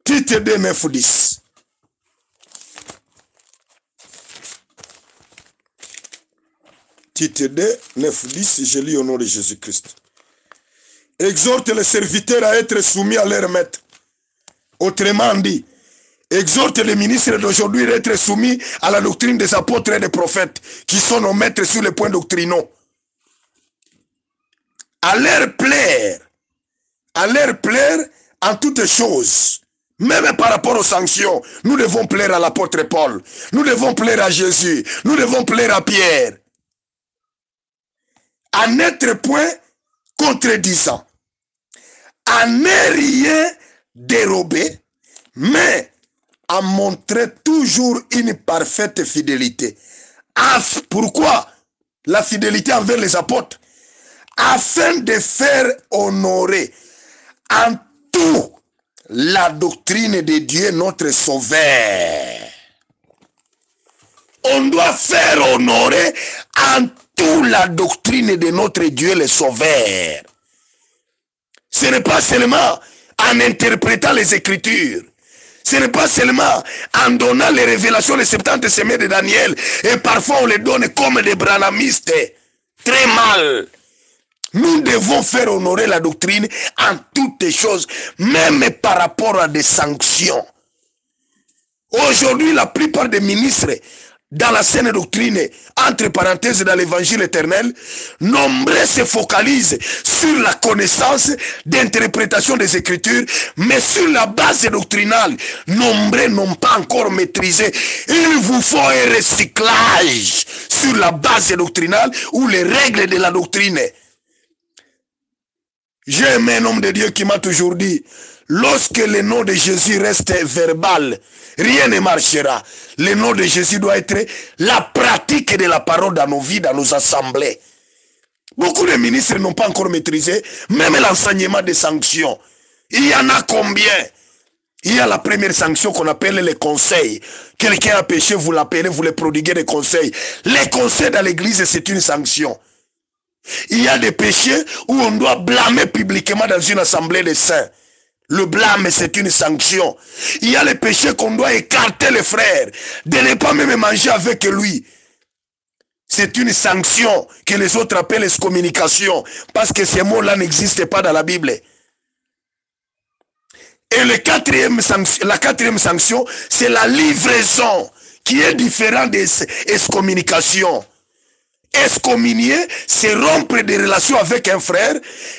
Tite deux, neuf, dix. Tite deux, neuf, dix, je lis au nom de Jésus-Christ. Exhorte les serviteurs à être soumis à leur maître. Autrement dit, exhorte les ministres d'aujourd'hui à être soumis à la doctrine des apôtres et des prophètes qui sont nos maîtres sur les points doctrinaux. À leur plaire, à leur plaire en toutes choses, Même par rapport aux sanctions, nous devons plaire à l'apôtre Paul. Nous devons plaire à Jésus. Nous devons plaire à Pierre. À n'être point contredisant. À ne rien dérober, mais à montrer toujours une parfaite fidélité. Af, pourquoi la fidélité envers les apôtres? Afin de faire honorer en tout la doctrine de Dieu, notre Sauveur. On doit faire honorer en tout la doctrine de notre Dieu, le Sauveur. Ce n'est pas seulement en interprétant les Écritures. Ce n'est pas seulement en donnant les révélations des septante semaines de Daniel. Et parfois on les donne comme des branhamistes. Très mal. Nous devons faire honorer la doctrine en toutes les choses, même par rapport à des sanctions. Aujourd'hui, la plupart des ministres dans la saine doctrine, entre parenthèses dans l'évangile éternel, nombreux se focalisent sur la connaissance d'interprétation des Écritures, mais sur la base doctrinale, nombreux n'ont pas encore maîtrisé. Il vous faut un recyclage sur la base doctrinale ou les règles de la doctrine. J'ai aimé un homme de Dieu qui m'a toujours dit, lorsque le nom de Jésus reste verbal, rien ne marchera. Le nom de Jésus doit être la pratique de la parole dans nos vies, dans nos assemblées. Beaucoup de ministres n'ont pas encore maîtrisé, même l'enseignement des sanctions. Il y en a combien? Il y a la première sanction qu'on appelle les conseils. Quelqu'un a péché, vous l'appelez, vous le prodiguez des conseils. Les conseils dans l'église, c'est une sanction. Il y a des péchés où on doit blâmer publiquement dans une assemblée des saints. Le blâme, c'est une sanction. Il y a les péchés qu'on doit écarter les frères, de ne pas même manger avec lui. C'est une sanction que les autres appellent excommunication, parce que ces mots-là n'existent pas dans la Bible. Et le quatrième, la quatrième sanction, c'est la livraison, qui est différente des excommunications. Excommunier, c'est rompre des relations avec un frère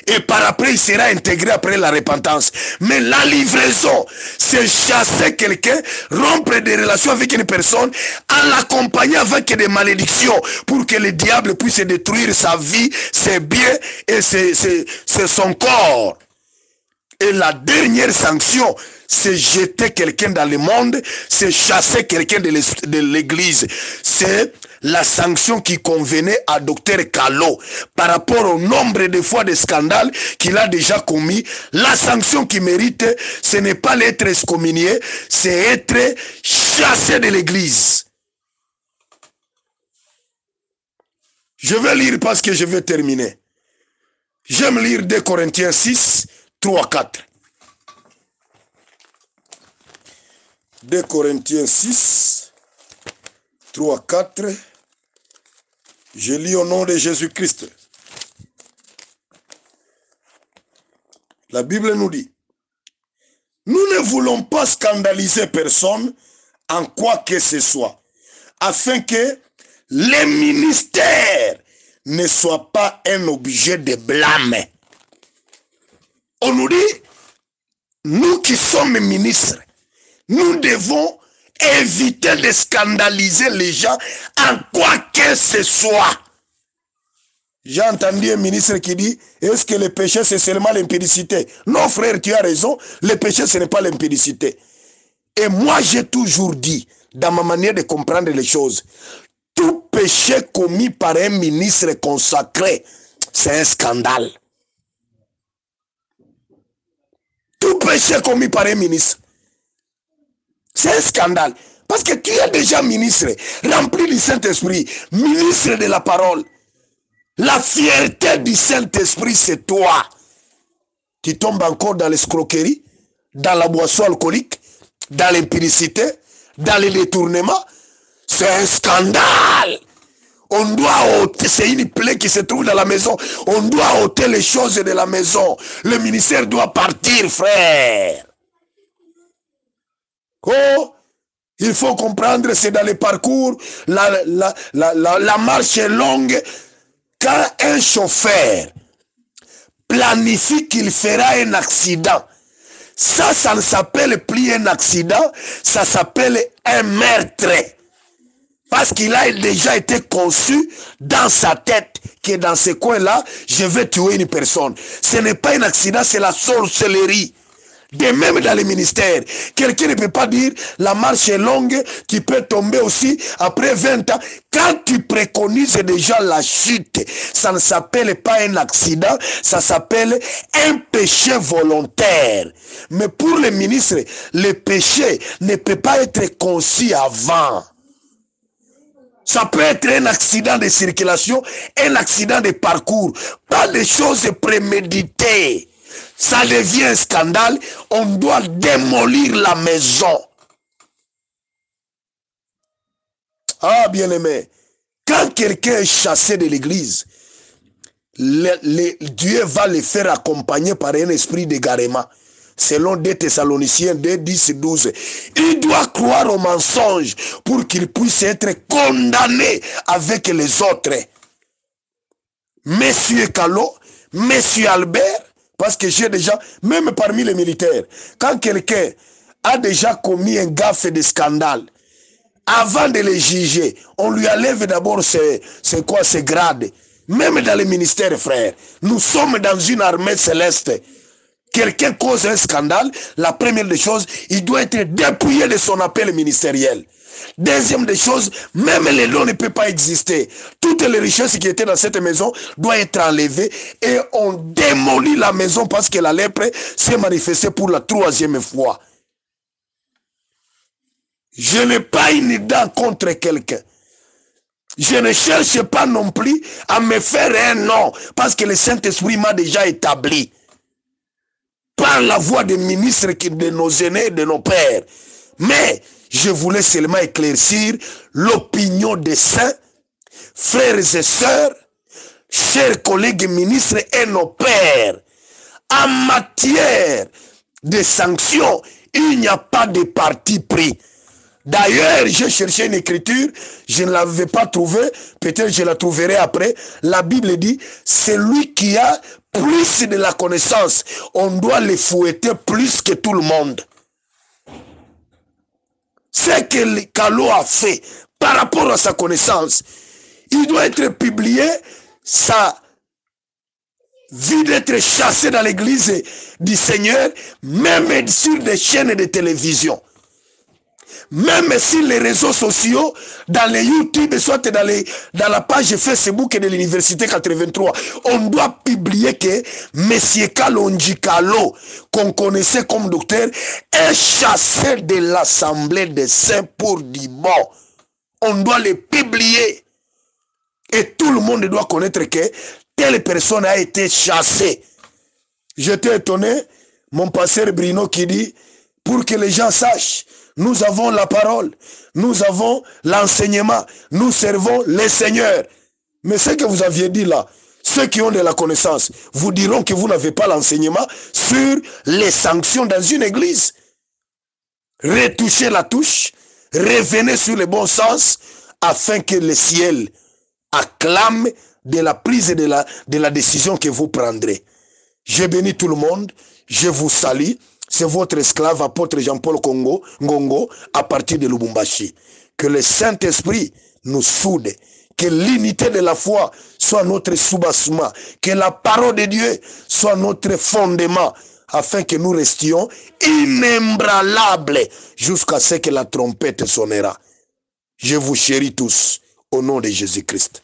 et par après il sera intégré après la repentance. Mais la livraison, c'est chasser quelqu'un, rompre des relations avec une personne en l'accompagnant avec des malédictions pour que le diable puisse détruire sa vie, ses biens et ses, ses, ses, son corps. Et la dernière sanction, c'est jeter quelqu'un dans le monde, c'est chasser quelqu'un de l'église. C'est la sanction qui convenait à docteur Kalo par rapport au nombre de fois de scandales qu'il a déjà commis. La sanction qu'il mérite, ce n'est pas l'être excommunié, c'est être chassé de l'église. Je vais lire parce que je vais terminer. J'aime lire deux Corinthiens six, trois à quatre. deux Corinthiens six, trois à quatre. Je lis au nom de Jésus-Christ. La Bible nous dit, « Nous ne voulons pas scandaliser personne en quoi que ce soit, afin que les ministères ne soient pas un objet de blâme. » On nous dit, nous qui sommes ministres, nous devons éviter de scandaliser les gens en quoi que ce soit. J'ai entendu un ministre qui dit, est-ce que le péché c'est seulement l'impudicité? Non frère, tu as raison, le péché ce n'est pas l'impudicité. Et moi j'ai toujours dit, dans ma manière de comprendre les choses, tout péché commis par un ministre consacré, c'est un scandale. Tout péché commis par un ministre, c'est un scandale. Parce que tu es déjà ministre, rempli du Saint-Esprit, ministre de la parole. La fierté du Saint-Esprit, c'est toi. Tu tombes encore dans l'escroquerie, dans la boisson alcoolique, dans l'impudicité, dans les détournements. C'est un scandale. On doit ôter, c'est une plaie qui se trouve dans la maison. On doit ôter les choses de la maison. Le ministère doit partir, frère. Oh, il faut comprendre, c'est dans les parcours, la, la, la, la, la marche est longue. Quand un chauffeur planifie qu'il fera un accident, Ça, ça ne s'appelle plus un accident, ça s'appelle un meurtre. Parce qu'il a déjà été conçu dans sa tête, que dans ce coin-là, je vais tuer une personne. Ce n'est pas un accident, c'est la sorcellerie. De même dans les ministères, quelqu'un ne peut pas dire la marche est longue, tu peux tomber aussi après vingt ans. Quand tu préconises déjà la chute, ça ne s'appelle pas un accident, ça s'appelle un péché volontaire. Mais pour les ministres, le péché ne peut pas être conçu avant. Ça peut être un accident de circulation, un accident de parcours, pas des choses préméditées. Ça devient un scandale, on doit démolir la maison. Ah, bien-aimé, quand quelqu'un est chassé de l'église, le, le, Dieu va le faire accompagner par un esprit d'égarement. Selon deux Thessaloniciens deux, dix et douze, il doit croire au mensonge pour qu'il puisse être condamné avec les autres. Monsieur Kalon, Monsieur Albert, parce que j'ai déjà, même parmi les militaires, quand quelqu'un a déjà commis un gaffe de scandale, avant de le juger, on lui enlève d'abord ses, ses quoi, ses grades. Même dans les ministères, frère, nous sommes dans une armée céleste. Quelqu'un cause un scandale, la première des choses, il doit être dépouillé de son appel ministériel. Deuxième des choses, même les dons ne peuvent pas exister. Toutes les richesses qui étaient dans cette maison doivent être enlevées et on démolit la maison parce que la lèpre s'est manifestée pour la troisième fois. Je n'ai pas une dent contre quelqu'un. Je ne cherche pas non plus à me faire un nom parce que le Saint-Esprit m'a déjà établi. Par la voix des ministres de nos aînés et de nos pères. Mais je voulais seulement éclaircir l'opinion des saints, frères et sœurs, chers collègues ministres et nos pères. En matière de sanctions, il n'y a pas de parti pris. D'ailleurs, j'ai cherché une écriture, je ne l'avais pas trouvée, peut-être je la trouverai après. La Bible dit, celui qui a plus de la connaissance, on doit le fouetter plus que tout le monde. Ce que Kalon a fait par rapport à sa connaissance, il doit être publié, sa vie d'être chassé dans l'église du Seigneur, même sur des chaînes de télévision. Même si les réseaux sociaux, dans les YouTube, soit dans, les, dans la page Facebook de l'Université quatre-vingt-trois, on doit publier que Monsieur Kalonji Kalon, qu'on connaissait comme docteur, est chassé de l'Assemblée des saints pour du bon. On doit le publier. Et tout le monde doit connaître que telle personne a été chassée. J'étais étonné, mon pasteur Bruno qui dit, pour que les gens sachent, nous avons la parole, nous avons l'enseignement, nous servons le Seigneur. Mais ce que vous aviez dit là, ceux qui ont de la connaissance, vous diront que vous n'avez pas l'enseignement sur les sanctions dans une église. Retouchez la touche, revenez sur le bon sens, afin que le ciel acclame de la prise et de la, de la décision que vous prendrez. Je bénis tout le monde, je vous salue. C'est votre esclave, apôtre Jean-Paul Ngongo, à partir de Lubumbashi. Que le Saint-Esprit nous soude. Que l'unité de la foi soit notre soubassement. Que la parole de Dieu soit notre fondement. Afin que nous restions inébranlables jusqu'à ce que la trompette sonnera. Je vous chéris tous. Au nom de Jésus-Christ.